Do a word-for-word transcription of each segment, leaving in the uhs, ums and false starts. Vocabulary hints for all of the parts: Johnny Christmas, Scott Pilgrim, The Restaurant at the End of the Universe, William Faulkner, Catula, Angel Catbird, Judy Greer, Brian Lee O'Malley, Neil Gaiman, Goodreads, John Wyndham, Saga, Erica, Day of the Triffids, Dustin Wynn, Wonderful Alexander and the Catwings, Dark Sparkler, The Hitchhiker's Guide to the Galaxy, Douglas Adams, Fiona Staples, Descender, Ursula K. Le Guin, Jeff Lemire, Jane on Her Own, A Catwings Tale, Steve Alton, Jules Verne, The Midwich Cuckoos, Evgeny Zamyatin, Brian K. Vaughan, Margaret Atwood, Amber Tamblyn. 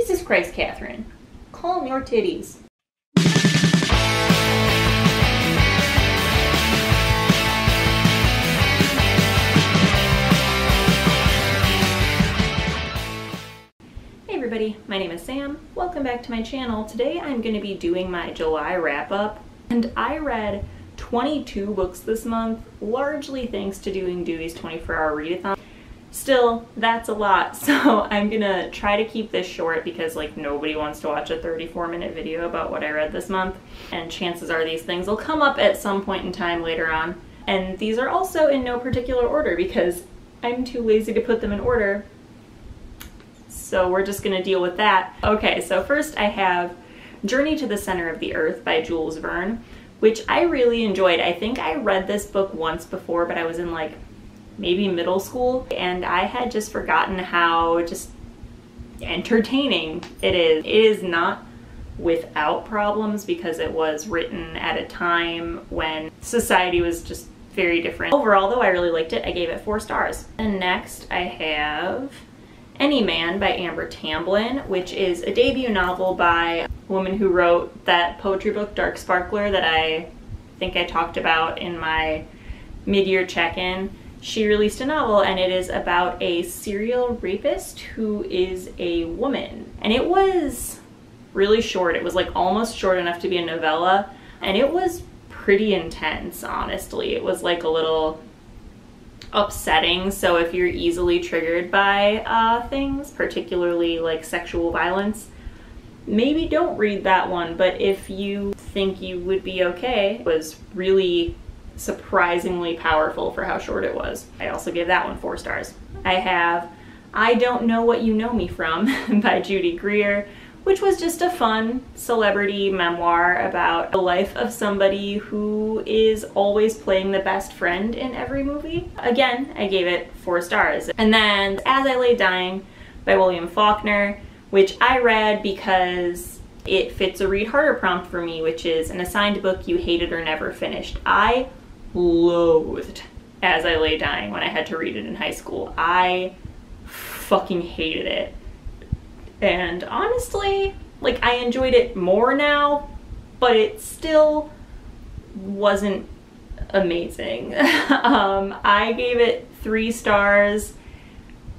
Jesus Christ, Catherine. Calm your titties. Hey everybody, my name is Sam. Welcome back to my channel. Today I'm going to be doing my July wrap-up, and I read twenty-two books this month, largely thanks to doing Dewey's twenty-four hour readathon. Still, that's a lot, so I'm gonna try to keep this short because like nobody wants to watch a thirty-four minute video about what I read this month, and chances are these things will come up at some point in time later on. And these are also in no particular order because I'm too lazy to put them in order. So we're just gonna deal with that. Okay, so first I have Journey to the Center of the Earth by Jules Verne, which I really enjoyed. I think I read this book once before, but I was in like maybe middle school, and I had just forgotten how just entertaining it is. It is not without problems because it was written at a time when society was just very different. Overall though, I really liked it. I gave it four stars. And next I have Any Man by Amber Tamblyn, which is a debut novel by a woman who wrote that poetry book Dark Sparkler that I think I talked about in my mid-year check-in. She released a novel, and it is about a serial rapist who is a woman. And it was really short. It was like almost short enough to be a novella, and it was pretty intense, honestly. It was like a little upsetting, so if you're easily triggered by uh, things, particularly like sexual violence, maybe don't read that one. But if you think you would be okay, it was really surprisingly powerful for how short it was. I also gave that one four stars. I have I Don't Know What You Know Me From by Judy Greer, which was just a fun celebrity memoir about the life of somebody who is always playing the best friend in every movie. Again, I gave it four stars. And then As I Lay Dying by William Faulkner, which I read because it fits a read harder prompt for me, which is an assigned book you hated or never finished. I loathed As I Lay Dying when I had to read it in high school. I fucking hated it. And honestly, like, I enjoyed it more now, but it still wasn't amazing. um, I gave it three stars.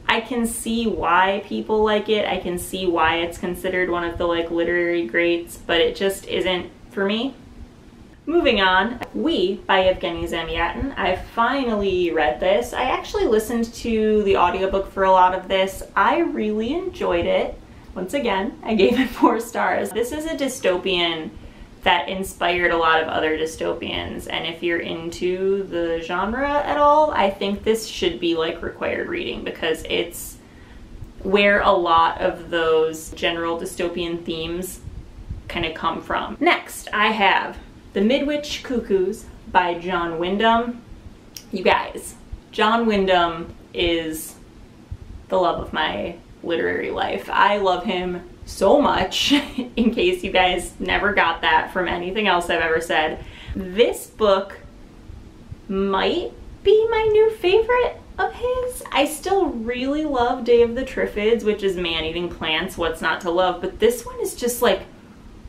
I can see why people like it. I can see why it's considered one of the like literary greats, but it just isn't for me. Moving on, We by Evgeny Zamyatin. I finally read this. I actually listened to the audiobook for a lot of this. I really enjoyed it. Once again, I gave it four stars. This is a dystopian that inspired a lot of other dystopians, and if you're into the genre at all, I think this should be like required reading because it's where a lot of those general dystopian themes kind of come from. Next, I have The Midwich Cuckoos by John Wyndham. You guys, John Wyndham is the love of my literary life. I love him so much, in case you guys never got that from anything else I've ever said. This book might be my new favorite of his. I still really love Day of the Triffids, which is man-eating plants, what's not to love, but this one is just like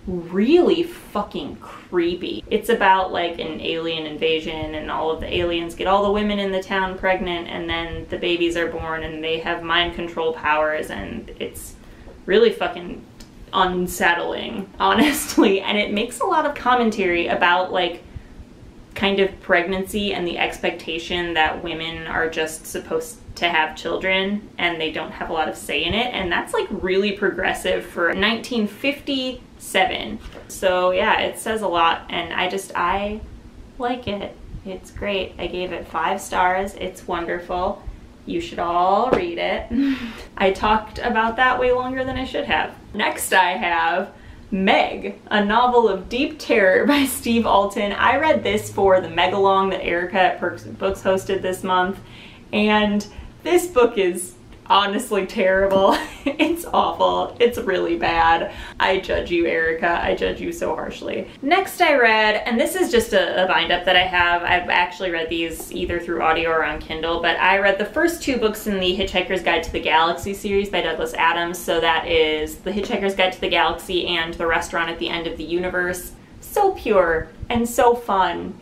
really fucking creepy. It's about like an alien invasion, and all of the aliens get all the women in the town pregnant, and then the babies are born and they have mind control powers, and it's really fucking unsettling, honestly. And it makes a lot of commentary about like kind of pregnancy and the expectation that women are just supposed to have children and they don't have a lot of say in it, and that's like really progressive for nineteen fifty-seven. So yeah, it says a lot, and I just I like it. It's great. I gave it five stars. It's wonderful. You should all read it. I talked about that way longer than I should have. Next I have Meg, a novel of deep terror by Steve Alton. I read this for the Megalong that Erica at Perks and Books hosted this month, and this book is honestly terrible. It's awful. It's really bad. I judge you, Erica. I judge you so harshly. Next I read, and this is just a, a bind up that I have. I've actually read these either through audio or on Kindle, but I read the first two books in the Hitchhiker's Guide to the Galaxy series by Douglas Adams. So that is The Hitchhiker's Guide to the Galaxy and The Restaurant at the End of the Universe. So pure and so fun.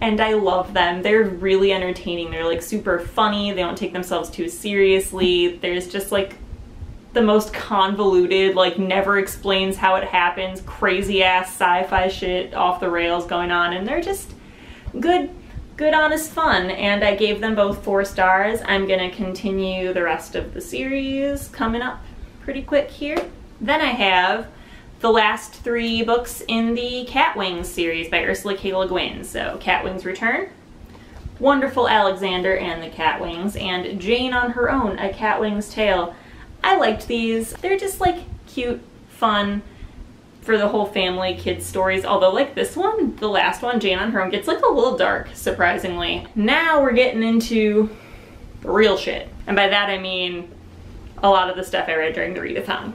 And I love them. They're really entertaining. They're like super funny. They don't take themselves too seriously. There's just like the most convoluted, like never explains how it happens, crazy ass sci-fi shit off the rails going on. And they're just good, good honest fun. And I gave them both four stars. I'm gonna continue the rest of the series coming up pretty quick here. Then I have the last three books in the Catwings series by Ursula K. Le Guin. So Catwings Return, Wonderful Alexander and the Catwings, and Jane on Her Own, A Catwings Tale. I liked these. They're just like cute, fun, for the whole family kids stories. Although like this one, the last one, Jane on Her Own, gets like a little dark, surprisingly. Now we're getting into the real shit. And by that I mean a lot of the stuff I read during the readathon.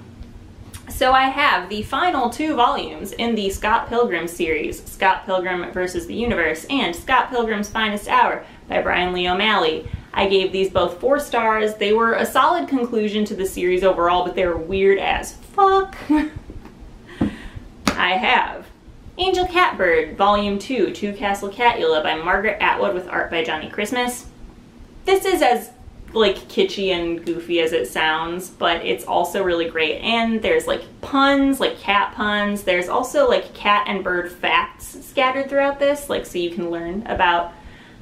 So I have the final two volumes in the Scott Pilgrim series, Scott Pilgrim versus the Universe and Scott Pilgrim's Finest Hour by Brian Lee O'Malley. I gave these both four stars. They were a solid conclusion to the series overall, but they were weird as fuck. I have Angel Catbird, Volume two, To Castle Catula by Margaret Atwood with art by Johnny Christmas. This is as like kitschy and goofy as it sounds, but it's also really great. And there's like puns, like cat puns. There's also like cat and bird facts scattered throughout this, like so you can learn about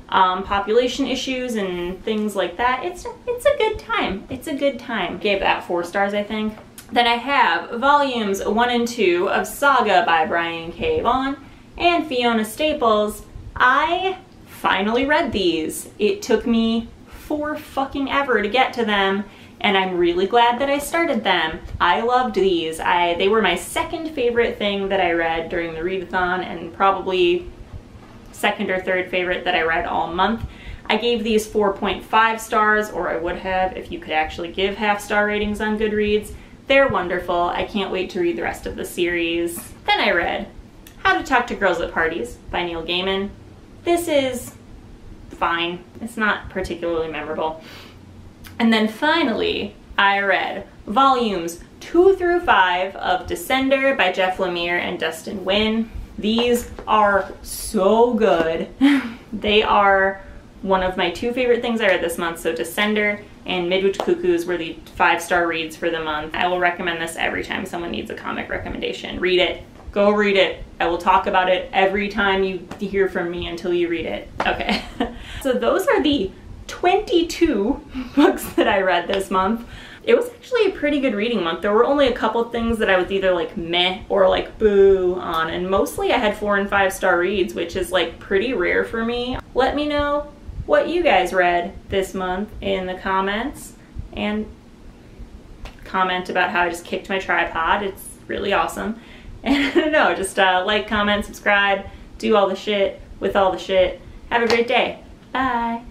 um, population issues and things like that. It's it's a good time. It's a good time. Gave that four stars, I think. Then I have volumes one and two of Saga by Brian K. Vaughan and Fiona Staples. I finally read these. It took me for fucking ever to get to them, and I'm really glad that I started them. I loved these. I they were my second favorite thing that I read during the readathon, and probably second or third favorite that I read all month. I gave these four point five stars, or I would have if you could actually give half star ratings on Goodreads. They're wonderful. I can't wait to read the rest of the series. Then I read How to Talk to Girls at Parties by Neil Gaiman. This is fine. It's not particularly memorable. And then finally, I read volumes two through five of Descender by Jeff Lemire and Dustin Wynn. These are so good. They are one of my two favorite things I read this month. So Descender and Midwich Cuckoos were the five-star reads for the month. I will recommend this every time someone needs a comic recommendation. Read it. Go read it. I will talk about it every time you hear from me until you read it. Okay. So those are the twenty-two books that I read this month. It was actually a pretty good reading month. There were only a couple things that I was either like meh or like boo on, and mostly I had four and five star reads, which is like pretty rare for me. Let me know what you guys read this month in the comments, and comment about how I just kicked my tripod. It's really awesome. And I don't know, just uh, like, comment, subscribe, do all the shit with all the shit. Have a great day. Bye.